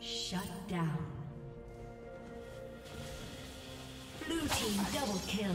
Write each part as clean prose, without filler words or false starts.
Shut down. Blue team double kill.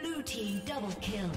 Blue team double kill.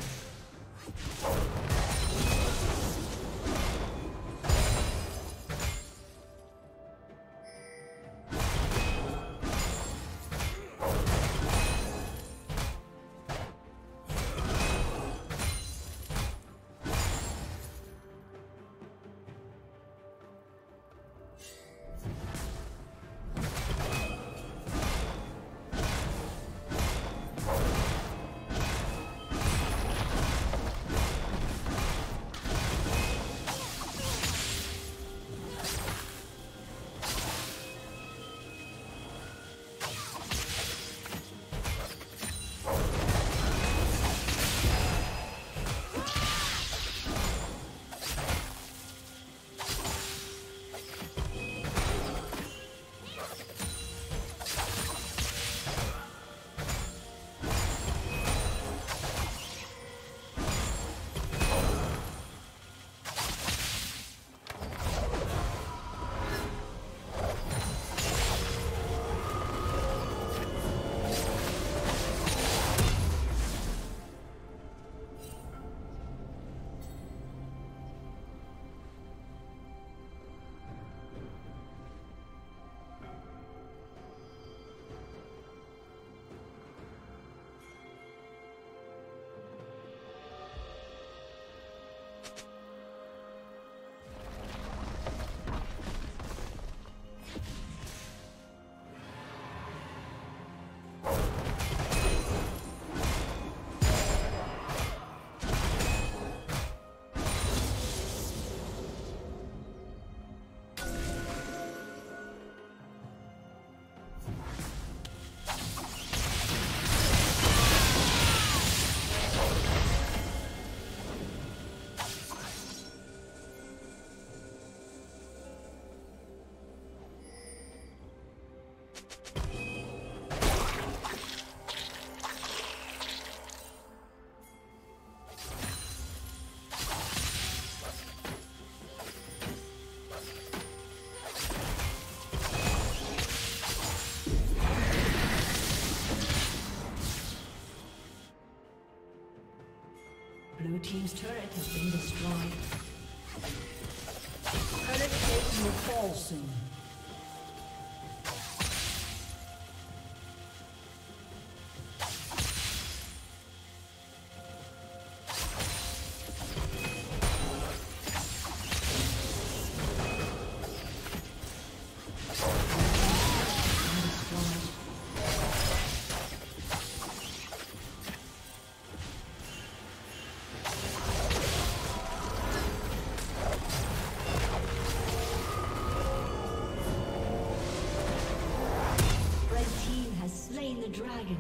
Blue team's turret has been destroyed. Turret plate will fall soon. Dragon.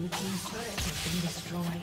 Blue team's turret has been destroyed.